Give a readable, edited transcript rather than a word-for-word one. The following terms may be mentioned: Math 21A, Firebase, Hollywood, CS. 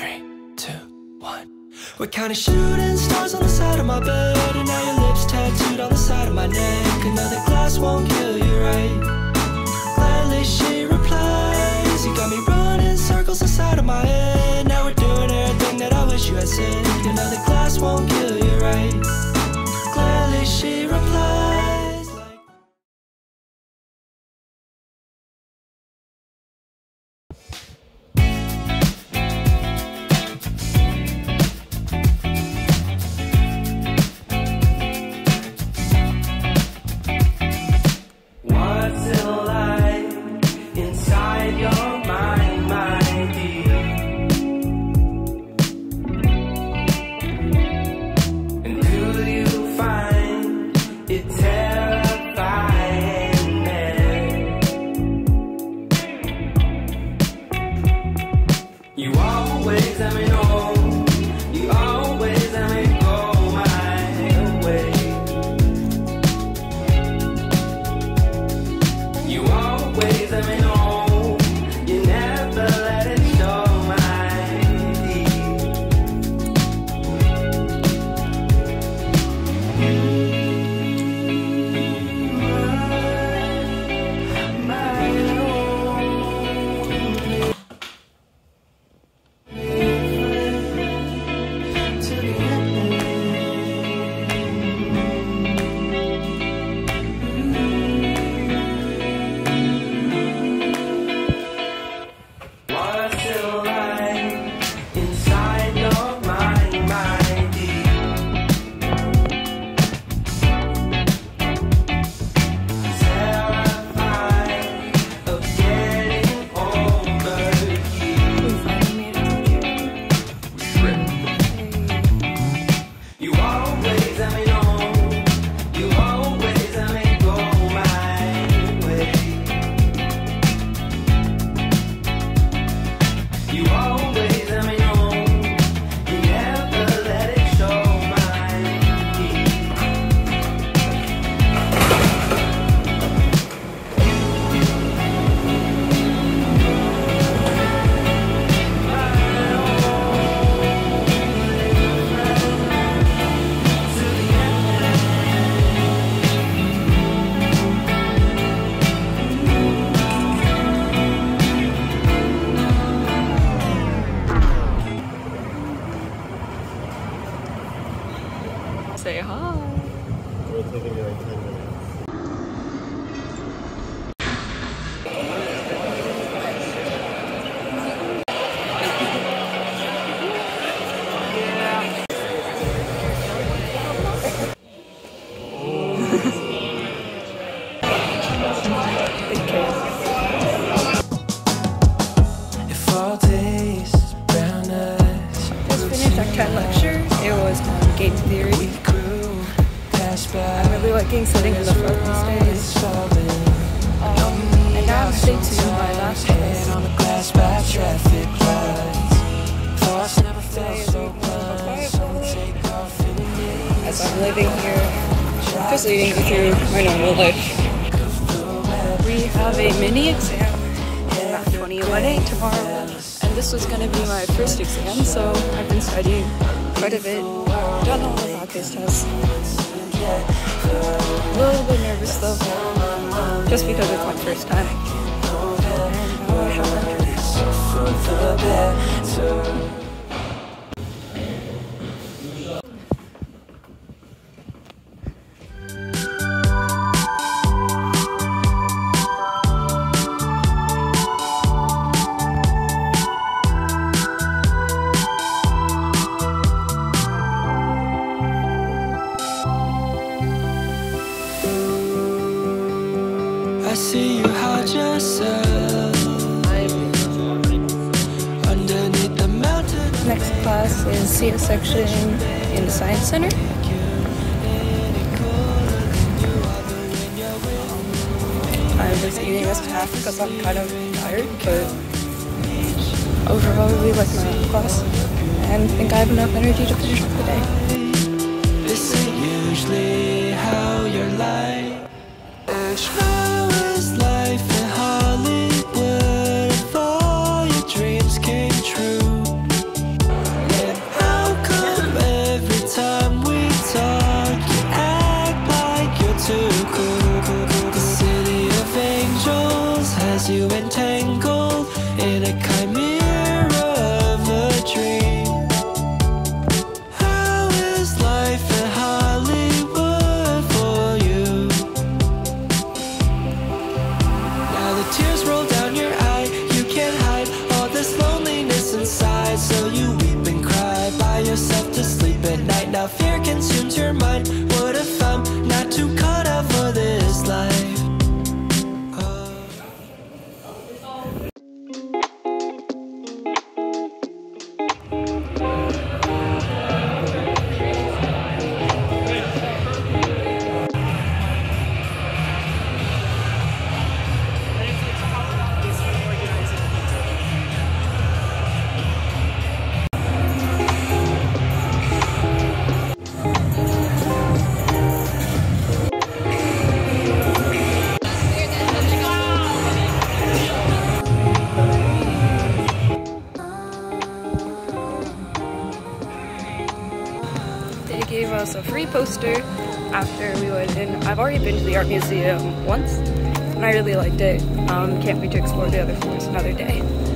3, 2, 1. We're kinda shooting stars on the side of my bed, and now your lips tattooed on the side of my neck. Another glass won't kill you, right? Gladly she replies, you got me running circles inside of my head. Now we're doing everything that I wish you had said. Another glass won't kill you, right? Gladly she replies. Say hi. We'll take it like 10 minutes. If all days brown us. Just finished our cat lecture. It was gate theory. I'm really liking sitting in the front these days. And now I'm staying to my last place. On the glass by traffic lights. Thoughts never felt so blind. So take off in the day. As I'm living here, just leading through my normal life. We have a mini exam, Math 21A tomorrow, and this was going to be my first exam, so I've been studying quite a bit. Done all the practice tests. A little bit nervous though, just because it's my first time. I see you hide yourself underneath the mountain. Next class is CS section in the Science Center. I was eating this half because I'm kind of tired, but overall really like my class and think I have enough energy to finish up the day. This ain't usually how your life is. Hollywood, if all your dreams came true, how fear can change your mind. What if I'm not too caught up for this life? Gave us a free poster after we went in. I've already been to the art museum once and I really liked it. Can't wait to explore the other floors another day.